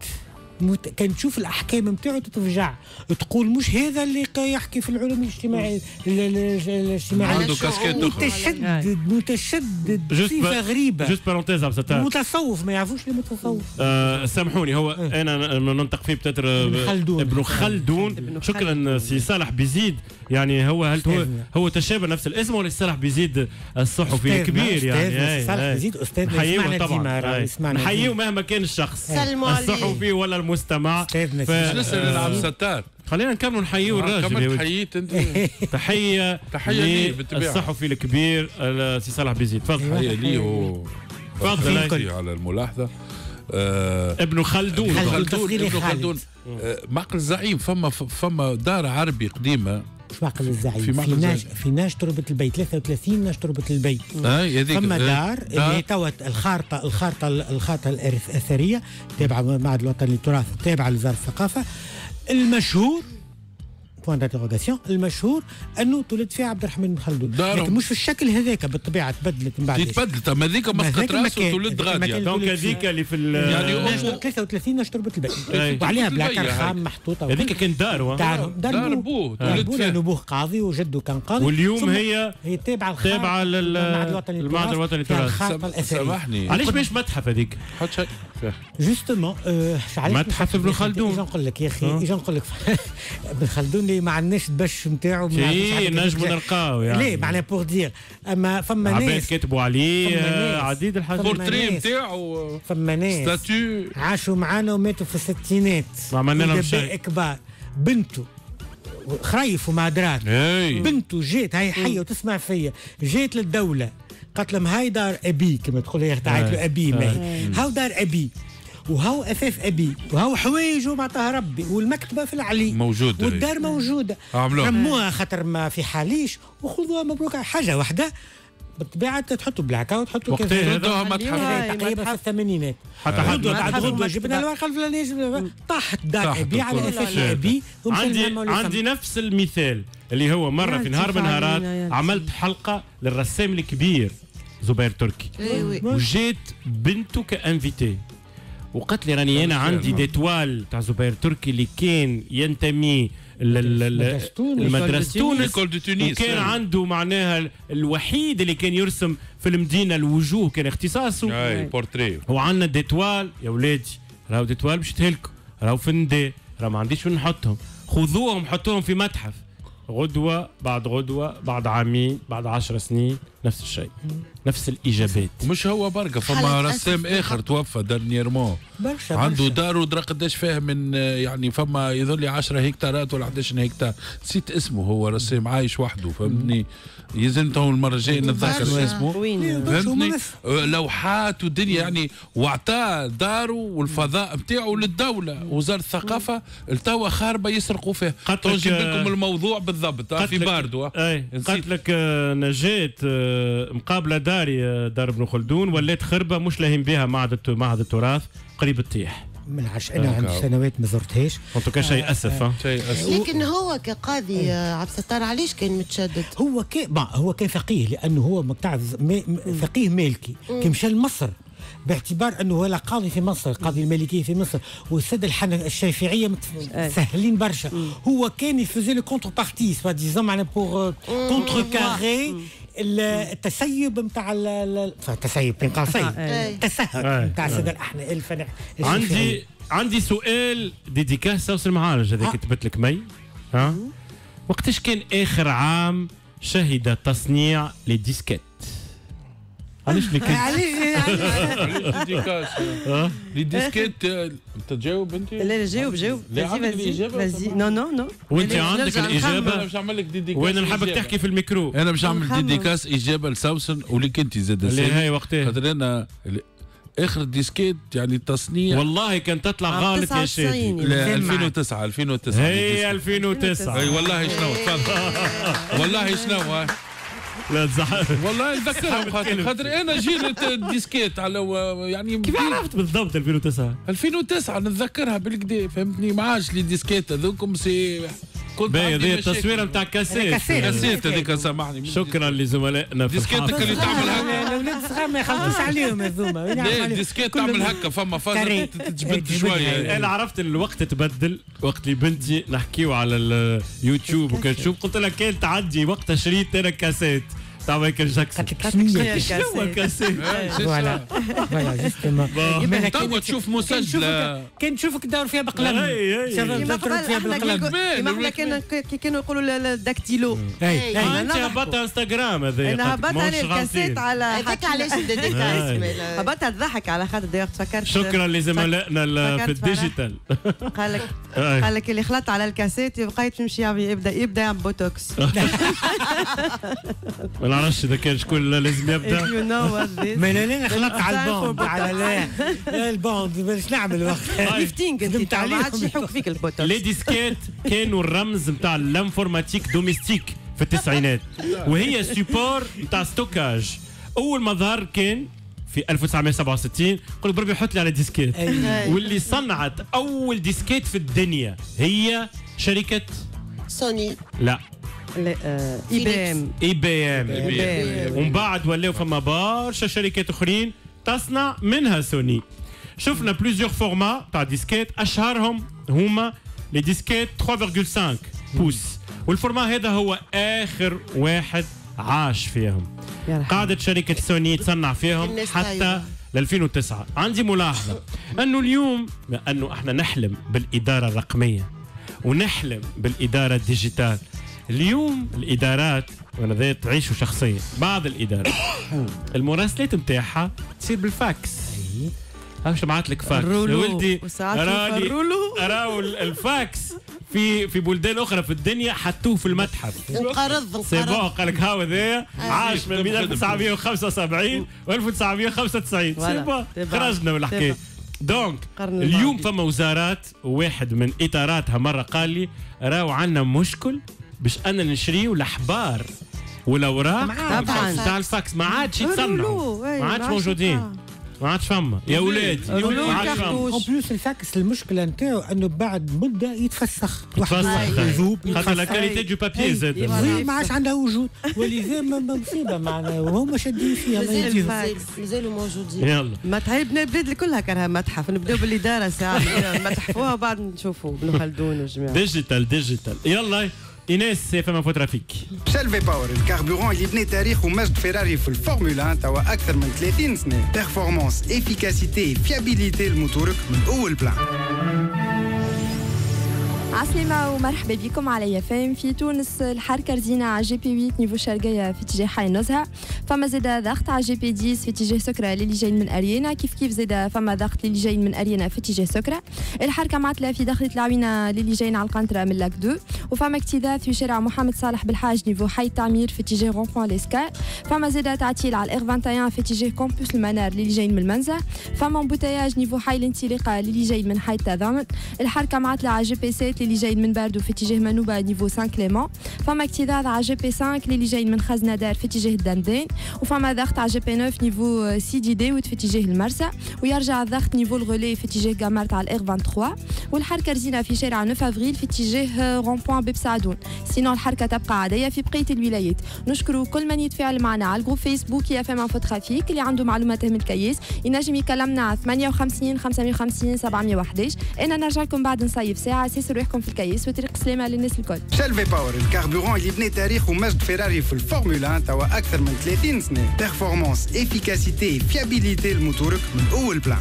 كان تشوف الاحكام نتاعو تتفجع تقول مش هذا اللي يحكي في العلوم الاجتماعيه. عنده كاسكيت متشدد صفه غريبه. جوست بارونتيز متصوف ما يعرفوش اللي متصوف. سامحوني هو انا ننطق فيه بتاتر ابن خلدون. شكرا سي صالح بيزيد. يعني هل هو تشابه نفس الاسم ولا صالح بيزيد الصحفي الكبير يعني صالح بيزيد استاذنا يسمعنا نحييه مهما كان الشخص الصحفي ولا المستمع. مش نسأل العبد الستار خلينا نكملوا نحييه الراجل. حييت انت تحيه للصحفي الكبير سي صالح بيزيد. تفضل. تحيه ليه تفضل على الملاحظه. ابن خلدون ابن خلدون معقل زعيم. فما دار عربي قديمه في معقل الزعيم في ناج تربة البي 33 ناج تربة البي. ثم دار اللي توا الخارطة الأثرية تابعة للمعهد الوطني للتراث تابعة لوزارة الثقافة. المشهور بوان دانتيغوغاسيون المشهور انه تولد فيها عبد الرحمن بن خلدون لكن مش في الشكل هذاك بالطبيعه تبدلت من بعد. تبدلت اما هذيك مسقط راسه وتولد غاديه دونك هذيك اللي في يعني 33 ناش تربة البيت وعليها بلاكار خام محطوطه هذيك كان دار بوه تولد فيها نبوه قاضي وجده كان قاضي واليوم هي تابعه للمعهد الوطني للتراث. سامحني علاش مش متحف هذيك؟ جوستومون متحف ابن خلدون. اجا نقول لك يا اخي، اجا نقول لك ابن خلدون اللي ما عندناش الدبش نتاعو نجمو نلقاو يعني. ليه معناها بور دير، اما فما ناس عباد كتبوا عليه عديد الحاجات. بورتري نتاعو فما ناس ستاتيو عاشوا معانا وماتوا في الستينات، ما عملنا لهم شيء. كبار بنته خريف وما دراك، بنته جات هاي حيه وتسمع فيا، جات للدوله قالت لهم هاي دار ابي، كما تقول هي تعيط له ابي، ماهي هاو دار ابي وهو اثاث ابي وهو حوايجه معطاها ربي، والمكتبه في العلي موجوده والدار موجوده، رموها خاطر ما في حاليش وخذوها مبروك حاجه واحده. بالطبيعه تحطوا بالعكا وتحطوا كذا تقريبا في الثمانينات، حتى غدوه جبنا الورقه الفلانيه طاحت دار ابي على اثاث ابي. عندي نفس المثال اللي هو مره في نهار من النهارات عملت حلقه للرسام الكبير زبير تركي، وجات بنته كانفيتي وقالت لي راني انا عندي ديتوال تاع زبير تركي اللي كان ينتمي المدرسة تونس، وكان عنده معناها الوحيد اللي كان يرسم في المدينة الوجوه كان اختصاصه. اي بورتري. وعندنا ديتوال يا ولادي، راهو ديتوال باش تهلكوا، راهو في النداء، راهو ما عنديش وين نحطهم، خذوهم حطوهم في متحف. غدوة بعد غدوة بعد عامين بعد 10 سنين نفس الشيء، نفس الإجابات. ومش هو بركة، فما رسام آخر توفى دانييرمون عنده دار ودرا قداش فيها من يعني فما يظل لي 10 هكتارات ولا 11 هكتار، نسيت اسمه، هو رسام عايش وحده فهمتني، يلزم تو المرة الجاية نتذكر اسمه فهمتني، لوحات ودنيا يعني، وعطاه داره والفضاء نتاعو للدولة، وزارة الثقافة لتوا خاربة يسرقوا فيها. نجيب لكم الموضوع بالضبط في باردو. قالت لك نجاة مقابله داري دار ابن خلدون ولات خربه مش لاهم بها معهد التراث قريب تطيح. من عش انا عندي سنوات ما زرتهاش. انتو شيء اسف لكن هو كقاضي عبد الستار علاش كان متشدد؟ هو هو كان فقيه، لانه هو فقيه مالكي، كي مشى لمصر باعتبار انه هو قاضي في مصر، قاضي المالكيه في مصر، والساده الشافعيه سهلين برشا، هو كان يفوزي لو كونتر بارتي سوا ديزون معناها بور كونتر كاري التسيب نتاع التسيب بين قوسين التسهل نتاع الساده الاحناء الفنح. عندي سؤال ديديكاس سوس المعالج هذاك كتبت لك مي، ها وقتاش كان اخر عام شهد تصنيع للديسكات؟ علاش لي كنت لي ديسكيت تجاوب انت؟ لا لا جاوب فازي نو وانت عندك الاجابه. انا مش نعمل لك ديديكاس وانا نحبك تحكي في الميكرو، انا مش نعمل ديديكاس اجابه لسوسن وليك انت زاد اللي هي وقتها، خاطر انا اخر ديسكيت يعني تصنيع والله كان تطلع غلط يا شيخ. لا 2009 هي 2009 اي والله شنو تفضل والله شنو لا تزعل والله نذكرهم خاطر انا جيل الديسكيت على يعني كيف عرفت بالضبط 2009 نتذكرها بالكدا فهمتني، ما عادش لي ديسكيت هذوكم سي كنت هذه التصويره نتاع كاسيت هذيك سامحني. شكرا لزملائنا في ديسكيتك اللي تعمل هكا الاولاد الصغار ما يخلطوش عليهم هذوما. لا الديسكيت تعمل هكا فما فازه تجبد شويه. انا عرفت الوقت تبدل، وقت اللي بنتي نحكيو على اليوتيوب وكتشوف قلت لها كان تعدي وقت شريت انا كاسيت تاع مايكل جاكسون. شنو الكاسيت؟ فوالا فوالا جوستومون. توا تشوف مسجله كان تشوفك داور فيها بقلم. كيما قبل كي كانوا يقولوا الداكتيلو. انت هبطت انستغرام هذايا. انا هبطت على الكاسيت على هذاك علاش الديديكاس هبطت الضحك على خاطر دايوغ تفكرت. شكرا لزملائنا في الديجيتال. قال لك اللي خلط على الكاسيت بقيت تمشي يبدا يعمل بوتوكس. ما نعرفش اذا كان شكون لازم يبدا. انا خلطت على البوند على البوند باش نعمل وقت ليفتينغ انت ما عادش يحك فيك البوتوكس. لي ديسكيت كانوا الرمز نتاع الانفورماتيك دوميستيك في التسعينات، وهي سوبور نتاع ستوكاج. اول ما ظهر كان في 1967 قلت بربي حط لي على ديسكيت، واللي صنعت اول ديسكيت في الدنيا هي شركه سوني. لا اي بي ام. ومن بعد ولاو فما برشا شركات اخرين تصنع منها سوني. شفنا بليزيور فورما تاع ديسكيت، اشهرهم هما لي ديسكيت 3.5 بوس، والفورما هذا هو اخر واحد عاش فيهم. قعدت شركه سوني تصنع فيهم حتى ل 2009. عندي ملاحظة أنه اليوم أنه احنا نحلم بالإدارة الرقمية ونحلم بالإدارة الديجيتال. اليوم الإدارات وانا ذا تعيشوا شخصيا، بعض الإدارات المراسلات نتاعها تصير بالفاكس. هاش بعت لك فاكس يا ولدي، راهو الفاكس في بلدان اخرى في الدنيا حطوه في المتحف. انقرض سيبوه، قال لك هاو ذا عاش من 1975 و 1995 سيبوه خرجنا من الحكايه. دونك اليوم فما وزارات واحد من اطاراتها مره قال لي راهو عندنا مشكل باش انا نشريو الاحبار والاوراق تاع الفاكس، ما عادش يتصنعوا، ما عادش موجودين، ما عادش فما يا ولادي. ما عادش فما. بلوس الفاكس المشكله نتاعو انه بعد مده يتفسخ، يذوب، خاطر لا كاليتي دو بابيي زاد ما عادش عندها وجود، ولذا مصيبه معناها وهما شادين فيها مازالوا موجودين. يلا ما تهيبنا بلاد كلها كرها متحف، نبداو بالاداره ساعه متحفوها وبعد نشوفوا ابن خلدون والجماعه. ديجيتال ديجيتال. يلا إناس فما فو ترافيك. شلفي باور الكاربورون اللي بنى تاريخ ومجد فيراري في الفورمولا 1 توا أكثر من 30 سنة. بيرفورمانس، إفيكاسيتي، فيابيليتي الموتورك من أول بلان. عسلامة ومرحبا بكم على يفايم. في تونس الحركة رزينة على جي بي 8 نيفو شرقية في اتجاه حي نزهة، فما زادة ضغط على جي بي 10 في اتجاه سكرة للي جايين من أريانا، كيف زادة فما ضغط للي جايين من أريانا في اتجاه سكرة. الحركة معطلة في دخلة العوينة للي جايين على القنطرة من لاك 2، وفما اكتظاظ في شارع محمد صالح بالحاج نيفو حي التعمير في اتجاه رونبوان ليسكا، فما زادة تعطيل على الإغ 21 في اتجاه كومبوس المنار للي جايين من المنزة، فما امبوتياج نيفو حي الانطلاقة للي جايين من حي التضامن. الحركة معطلة على جي بي 7 اللي جايين من باردو في اتجاه منوبه نيفو 5 كليمون، فما اكتظاظ على جي بي 5 اللي جايين من خزندار في اتجاه الدندين، وفما ضغط على جي بي 9 نيفو سي دي داوود في اتجاه المرسى، ويرجع الضغط نيفو الغولي في اتجاه كامارت على الاغ 23، والحركه رزينه في شارع 9 افريل في اتجاه رون بوان باب سعدون. سينو الحركه تبقى عاديه في بقيه الولايات. نشكروا كل من يتفاعل معنا على الجروب فيسبوك يا فما فو ترافيك، اللي عنده معلومات من الكياس ينجم يكلمنا على 58 550 711. انا نرجع لكم بعد نصيف ساعه، سيسوا روحكم في الكيس وطريق سلامه للناس الكل. شلفي باور الكاربورون اللي بنى تاريخ ومجد فيراري في الفورمولا 1 توا اكثر من 30 سنه. بيرفورمانس، افيكاسيتي، فيابيليتي الموتورك من اول بلان.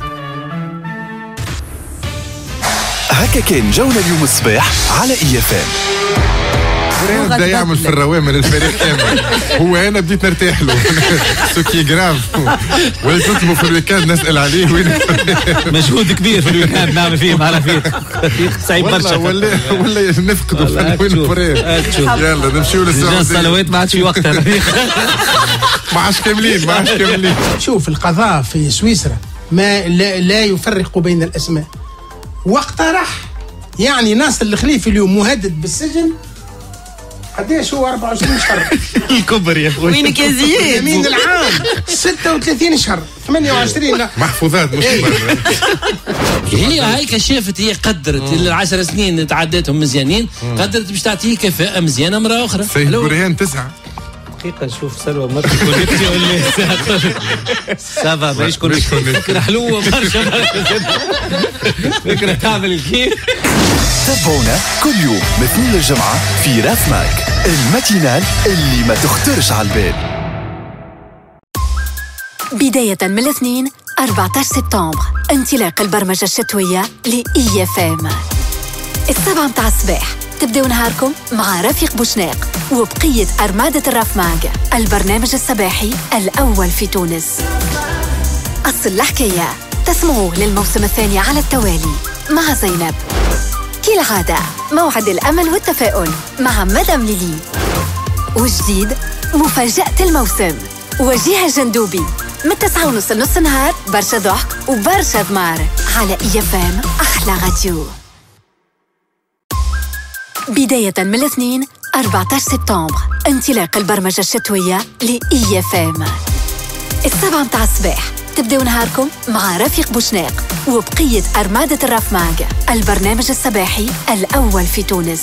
هكا كان جوله اليوم الصباح على اي اف ام. فريد بدا يعمل في الروامل الفريق كامل، هو انا بديت نرتاح له سوكي جراف، ولا نطلبوا في الويكاند نسال عليه وين مجهود كبير في الويكاند نعمل فيه مع رفيق، صعيب برشا ولا نفقدوا وين فريد. يلا نمشيو للساعه الصلوات ما عادش في وقت رفيق، ما عادش كاملين ما عادش كاملين. شوف القضاء في سويسرا ما لا يفرق بين الاسماء، واقترح يعني ناصر الخليفي اليوم مهدد بالسجن قداش هو 24 شهر الكبر يا خويا وينك يا زياد؟ يمين العام 36 شهر 28 محفوظات مش كبر. هي هيك شافت، هي قدرت ال10 سنين تعداتهم مزيانين، قدرت باش تعطيه كفاءة مزيانة مرة أخرى. سيد بريان 9 دقيقة نشوف سلوى مرة كونيكتي ولا سافا ماهيش كونيكتي. فكرة حلوة برشا، فكرة تعمل الكيف. تابعونا كل يوم مثل الجمعة في راس مالك، الماتينال اللي ما تخطرش على البال. بداية من الاثنين 14 سبتمبر انطلاق البرمجة الشتوية لإي اف ام. السبعة متاع الصباح تبداو نهاركم مع رفيق بوشناق وبقية أرمادة الرافماج، البرنامج الصباحي الأول في تونس. أصل الحكاية تسمعوه للموسم الثاني على التوالي مع زينب، كالعادة موعد الأمل والتفاؤل مع مدام ليلي، وجديد مفاجأة الموسم وجيهة الجندوبي من 9:30 نص النهار، برشا ضحك وبرشا دمار على اي اف ام أحلى راديو. بداية من الاثنين 14 سبتمبر انطلاق البرمجة الشتوية لإي اف ام. السبعة متاع الصباح تبداو نهاركم مع رفيق بوشناق وبقية أرمادة الرافماج، البرنامج الصباحي الأول في تونس.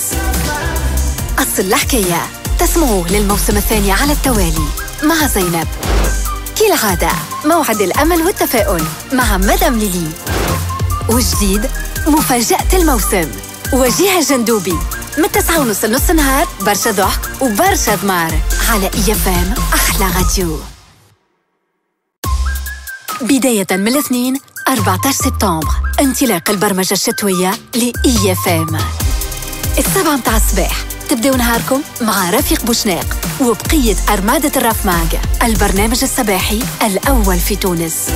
أصل الحكاية تسمعوه للموسم الثاني على التوالي مع زينب، كالعادة موعد الأمل والتفاؤل مع مدام ليلي، وجديد مفاجأة الموسم وجيهة الجندوبي من 9:30 نص النهار، برشا ضحك وبرشا دمار على اي اف ام أحلى راديو. بداية من الاثنين 14 سبتمبر انطلاق البرمجة الشتوية لإي اف ام. السبعة متاع الصباح تبداو نهاركم مع رفيق بوشناق وبقية أرمادة الرفماج، البرنامج الصباحي الأول في تونس.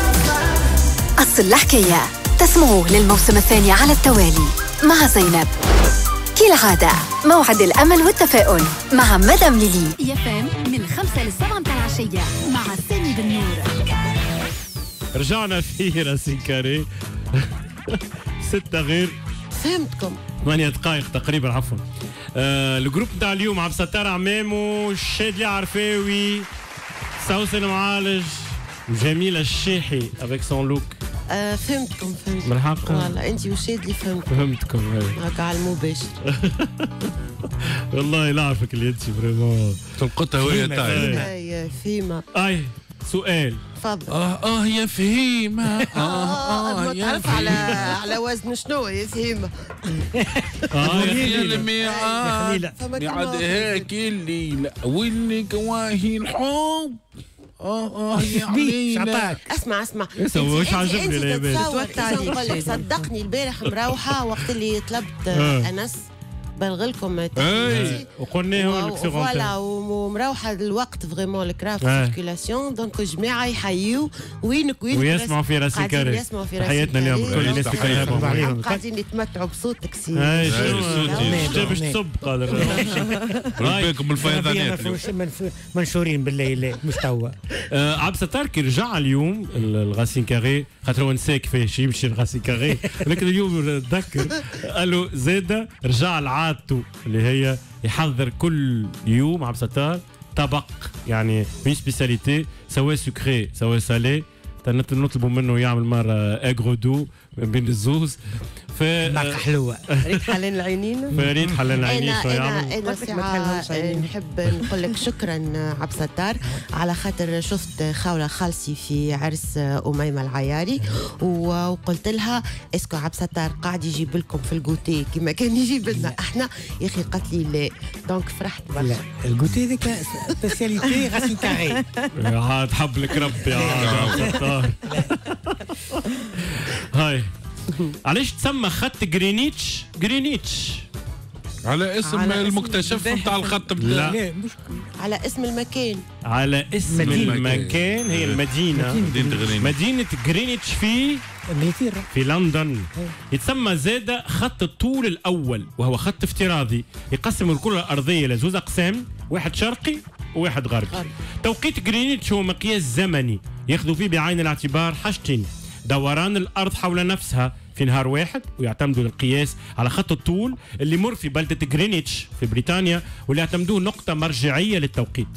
أصل الحكاية تسمعوه للموسم الثاني على التوالي مع زينب. كالعادة موعد الأمل والتفاؤل مع مدام ليلي. إي اف ام من 5 ل7 متاع العشية مع سامي بن نور. رجعنا في راسين كاري 6 غير فهمتكم 8 دقائق تقريبا عفوا. الجروب نتاع اليوم عبد الستار عمامو الشادلي عرفاوي سوسن المعالج وجميله الشاحي افيك سون لوك. فهمتكم فهمت من حق والله انت وشادلي فهمتكم فهمتكم هكا على المباشر. والله لا عرفك اللي انت فريمون تلقطها وهي تاعي فيما اي سؤال تفضل. يا فهيمة تعرف على وزن شنو يا فهيمة. يا الميعاد ميعاد هاك الليلة واللي كواهي الحب يا علينا. اسمع واش عجبني لا باس صدقني البارح مروحة وقت اللي طلبت أنس بلغلكم اي وقلناه لك فوالا ومروحه الوقت فريمون الكراف سيركيلاسيون دونك الجماعه يحيوا وينك ويسمعوا في راسي كاري يسمعوا في راسي حياتنا اليوم كل الناس اللي كيهضروا عليهم قاعدين يتمتعوا بصوتك سي جا باش تصب قادر ربيكم الفيضانات منشورين بالليل مش توا. عبد الستار كي رجع اليوم الغاسين كاري خاطر هو نسى كيفاش يمشي الغاسين كاري لكن اليوم تذكر قال له زاده رجع عادته اللي هي يحضر كل يوم عبد الستار طبق يعني اون سبيساليتي سواء سكري سواء سالي نطلبوا منه يعمل مره اغرو دو بين الزوز ف ماك حلوه ريت حلال العينين فريد حلال العينين انا نحب نقول لك شكرا عبد الستار على خاطر شفت خوله خالصي في عرس اميمه العياري وقلت لها اسكو عبد الستار قاعد يجيب لكم في الجوتي كما كان يجيب لنا احنا يا اخي قالت لي لا دونك فرحت برشا الجوتي هذيك سبيسياليتي غاسين كاري عاد حب لك ربي يا عبد الستار. هاي علاش تسمى خط جرينيتش؟ جرينيتش على اسم المكتشف نتاع الخط بتاع لا مش على اسم المكان على اسم المكان هي المدينة مدينة جرينيتش في انجلترا في لندن. يتسمى زادة خط الطول الأول وهو خط افتراضي يقسم الكرة الأرضية إلى 2 أقسام واحد شرقي وواحد غربي. توقيت جرينيتش هو مقياس زمني ياخذوا فيه بعين الاعتبار حاجتين دوران الأرض حول نفسها في نهار واحد ويعتمدوا للقياس على خط الطول اللي مر في بلدة جرينيتش في بريطانيا واللي اعتمدوه نقطة مرجعية للتوقيت.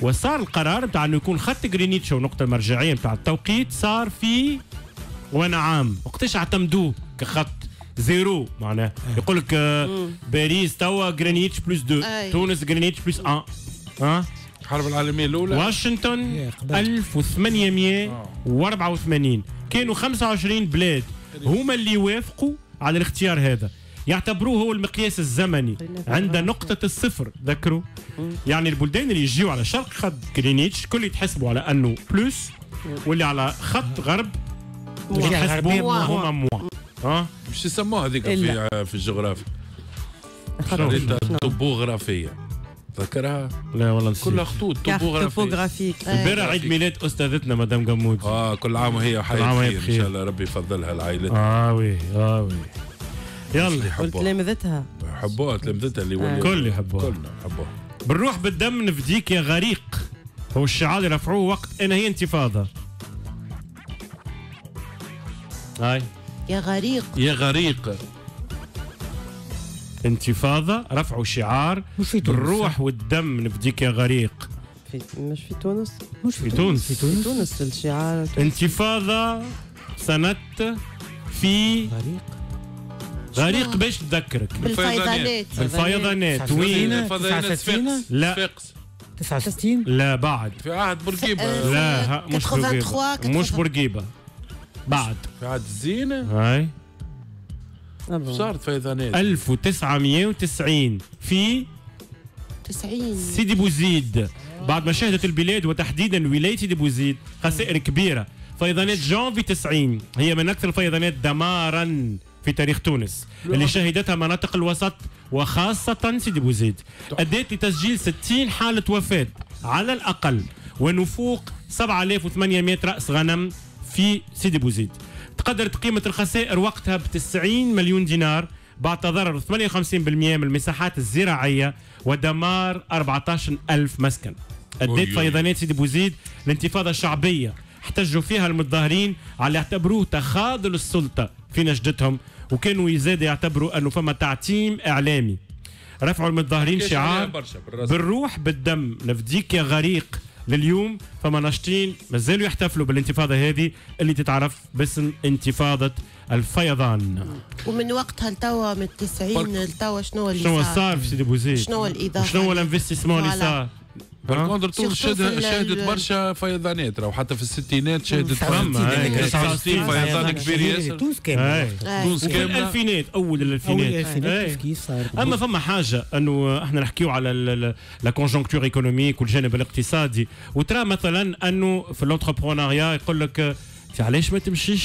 وصار القرار بتاع أنه يكون خط جرينيتش ونقطة مرجعية بتاع التوقيت صار في وانا عام وقتاش اعتمدوه كخط زيرو معناه يقول لك باريس توا جرينيتش بلس 2 تونس جرينيتش بلس 1 ها الحرب العالمية الأولى واشنطن 1884 كانوا 25 بلاد هما اللي وافقوا على الاختيار هذا يعتبروه هو المقياس الزمني عند نقطة الصفر ذكروا يعني البلدان اللي يجيوا على شرق خط جرينيتش كل يتحسبوا على أنه بلس واللي على خط غرب يتحسبوا هما موا ها مش يسموها هذيك في الجغرافيا خريطة طبوغرافية تذكرها؟ لا والله نسيت كلها خطوط توبوغرافيك. البارح عيد ميلاد استاذتنا مدام قمود كل عام وهي وحياة خير ان شاء الله ربي يفضلها لعائلتها. وي يلا تلامذتها يحبوها تلامذتها اللي ولات الكل يحبوها كلنا نحبوها. بنروح بالدم نفديك يا غريق هو الشعار اللي رفعوه وقت انا هي انتفاضه. هاي يا غريق يا غريق انتفاضة رفعوا شعار بالروح والدم نفديك يا غريق مش في تونس مش في تونس في تونس الشعار انتفاضة سنة في غريق غريق باش تذكرك بالفيضانات الفيضانات وين الفيضانات فيقس لا 69 لا بعد في عهد بورقيبة لا مش بورقيبة مش بورقيبة بعد في عهد الزينة هاي صارت فيضانات 1990 في 90 سيدي بوزيد بعد ما شهدت البلاد وتحديدا ولاية سيدي بوزيد خسائر كبيرة فيضانات جانفي 90 هي من أكثر الفيضانات دمارا في تاريخ تونس اللي شهدتها مناطق الوسط وخاصة سيدي بوزيد، أدت لتسجيل 60 حالة وفاة على الأقل ونفوق 7800 رأس غنم في سيدي بوزيد. تقدرت قيمة الخسائر وقتها ب 90 مليون دينار بعد تضرر 58% من المساحات الزراعية ودمار 14000 مسكن. أدت فيضانات سيدي بوزيد الانتفاضة الشعبية احتجوا فيها المتظاهرين على اعتبروه تخاذل السلطة في نجدتهم، وكانوا يزاد يعتبروا أنه فما تعتيم إعلامي. رفعوا المتظاهرين شعار بالروح بالدم نفديك يا غريق. لليوم فما ناشطين مازالوا يحتفلوا بالانتفاضة هذه اللي تتعرف باسم انتفاضة الفيضان. ومن وقتها لتوا من 90 لتوا شنو اللي صار؟ شنو صار في سيدي بوزيد؟ شنو الإضافة؟ شنو الانفستيسمون اللي صار؟ بالكونتر تونس شهدت برشا فيضانات، راهو حتى في الستينات شهدت 69 فيضان كبير ياسر. تونس كامله في الالفينات، اول الالفينات. اما فما حاجه انه احنا نحكيو على لا كونجونكتور ايكونوميك والجانب الاقتصادي، وترى مثلا انه في الانتربرونيا يقول لك علاش ما تمشيش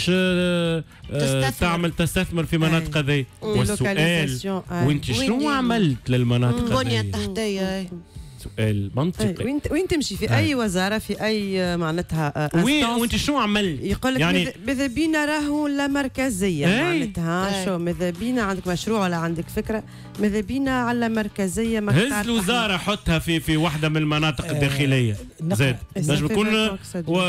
تستثمر في مناطق هذه؟ والسؤال وانت شنو عملت للمناطق هذه؟ البنيه التحتيه سؤال منطقي. وين تمشي في اي وزاره في اي معناتها وين وانت شنو عملت؟ يقول لك يعني ماذا بينا راهو لا مركزيه معناتها شو ماذا بينا عندك مشروع ولا عندك فكره ماذا بينا على مركزيه هز الوزاره حطها في واحده من المناطق الداخليه زاد باش يكون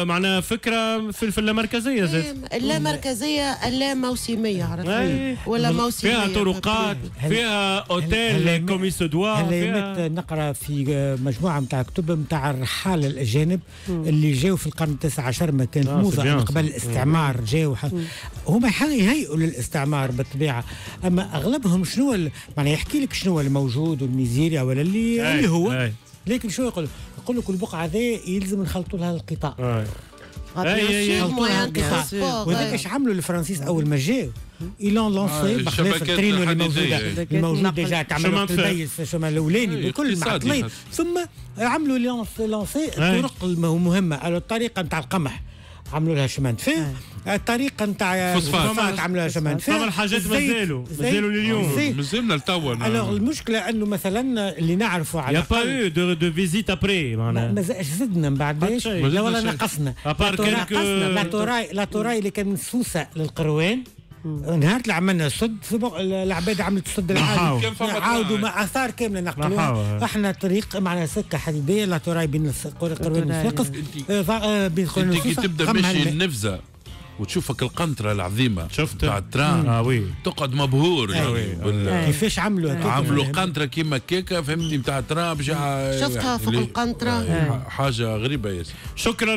معناها فكره في اللامركزيه زاد اللامركزيه اللاموسميه عرفت ولا موسميه فيها طرقات فيها اوتيل كومي سودوا فيها نقرا في مجموعه نتاع كتب نتاع الرحاله الاجانب اللي جاوا في القرن التاسع عشر ما كانت موضه من قبل الاستعمار جاوا هما يهيئوا للاستعمار بالطبيعه اما اغلبهم شنو معناها يحكي لك شنو الموجود والميزيريا ولا اللي هو لكن شو يقول لك البقعه ذي يلزم نخلطوا لها القطاع خلطوا لها القطاع وهذاك اش عملوا الفرنسيس اول ما جاو إيلون لونسي بخلاف الترينو الموجودة ديجا تعملوا تبيس الشمال الأولاني بكل معطلين ثم عملوا لونسي الطرق المهمة على الطريقة نتاع القمح عملوا لها شمال فيه الطريقة نتاع الفوسفات عملوها شمال فيه طبعا الحاجات مازالوا لليوم مازلنا لتوا المشكلة أنه مثلا اللي نعرفوا على يا با يو دو فيزيت أبري معناها زدنا من بعد لا ولا نقصنا لا توراي اللي كان من سوسة للقروان نهار اللي عملنا الصد العباد عملت الصد العالي عاودوا مع اثار كامله نقلوها احنا طريق معنا سكه حديديه لا تراي بين قروان الساقف بين قروان الساقف انت كي تبدا ماشي النفزه وتشوفك القنطره العظيمه تاع التران تقعد مبهور كيفاش عملوا قنطره كيما كيكا فهمتني نتاع التران باش شفتها فوق القنطره حاجه غريبه ياسر. شكرا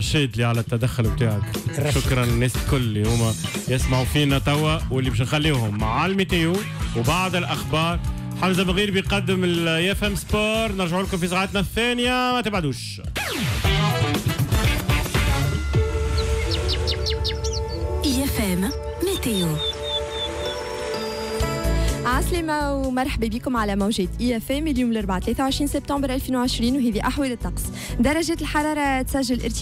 شادلي على التدخل بتاعك شكرا للناس الكل اللي هما يسمعوا فينا توا واللي باش نخليهم مع الميتيو وبعد الاخبار. حمزه بغير بيقدم الاف ام سبور نرجعوا لكم في ساعتنا الثانيه ما تبعدوش. IFM Météo. عسلامة ومرحبا بكم على موجات اي اف ام اليوم الاربعاء 23 سبتمبر 2020 وهذه احوال الطقس. درجة الحرارة تسجل ارتفاع